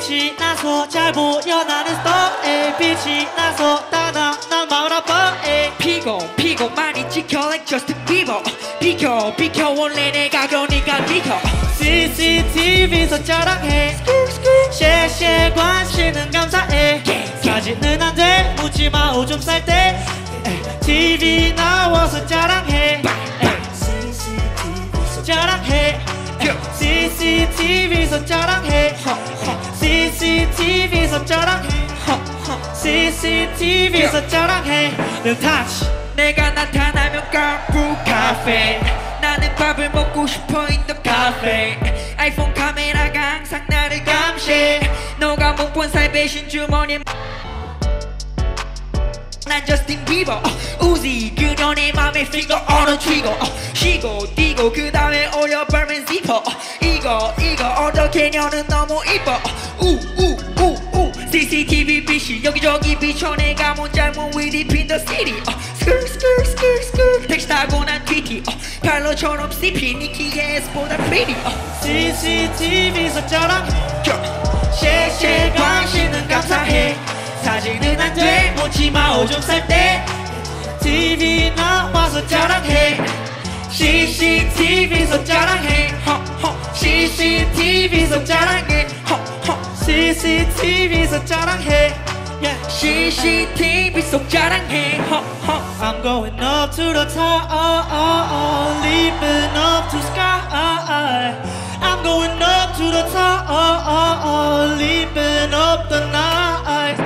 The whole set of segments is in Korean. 빛이 나서 잘 보여 나는 스타에 빛이 나서 다나난 마을 아빠에 피곤 많이 지켜 like Justin Bieber 비켜 원래 내가 그러니까 비켜 CCTV에서 자랑해 쉐쉐 관심은 감사해 사진은 안돼 묻지마 오줌 쌀때 TV 나와서 자랑해 자랑해 CCTV에서 자랑해 CCTV에서 자랑해 CCTV에서 자랑해 내 touch 내가 나타나면 깜부 카페 나는 밥을 먹고 싶어 in the cafe 아이폰 카메라가 항상 나를 감시해 너가 못 본 살 배신 주머니 난 Justin Bieber 우지 그녀 내 맘에 finger on a trigger 쉬고 뛰고 그 다음에 올려 밟은 zipper 이거 어떻게 너는 너무 이뻐 우우우우 CCTV 빛이 여기저기 비춰 내가 뭔 잘못 we deep in the city 스크스크스크스크 택시 타고 난 TT 팔로처럼 CP 니키의 S보다 pretty CCTV에서 자랑 쉐쉐 관심은 감사해 사진은 안 돼 묻지마 오줌 쌀 때 TV 나와서 자랑해 CCTV에서 자랑해 CCTV에서 자랑해 CCTV에서 자랑해 CCTV에서 자랑해 I'm going up to the top leaping up to sky I'm going up to the top leaping up the night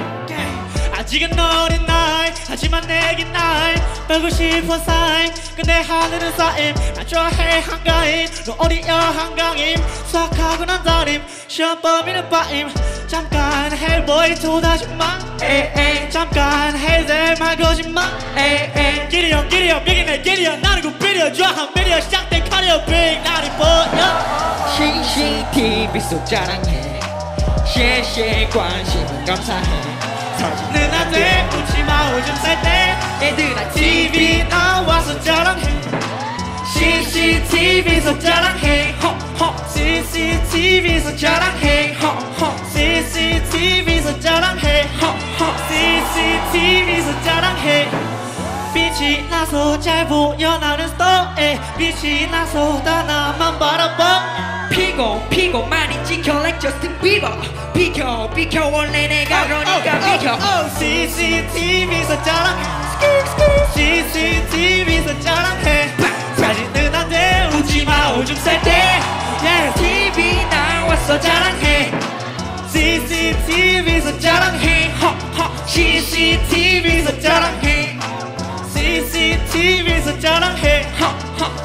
아직은 어린 나이 하지만 내겐 나이 빼고 싶어 쌓임 근데 하늘은 쌓임 난 좋아해 한가임 너 어디야 한강임 수학하고 난 다림 시험 범위는 빠임 잠깐 헬보이 또다시 망해 잠깐 헬들 말 거짓말 기리엄 여기네 기리엄 나는 굽비려 좋아한 미려 시작된 커리어 빅 나를 보여 CCTV 속 자랑해 쉐쉐 관심은 감사해 사진은 안 돼 묻지마 오줌 쌀 때 애들아 TV 나와서 자랑해 CCTV에서 자랑해 CCTV에서 자랑해 CCTV에서 자랑해 CCTV에서 자랑해 빛이 나서 잘 보여 나는 스타에 빛이 나서 다 나만 바라봐 피곤 많이 지켜 like Justin Bieber 비켜 원래 내가 그러니까 비켜 CCTV에서 자랑해 CCTV에서 자랑해 사진은 안 돼 웃지마 오줌 쌀 때 TV 나와서 자랑해 CCTV에서 자랑해 CCTV에서 자랑해 CCTV에서 자랑해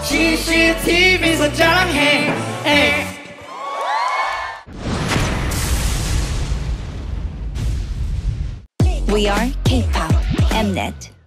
CCTV에서 자랑해 Hey. We are K-pop Mnet.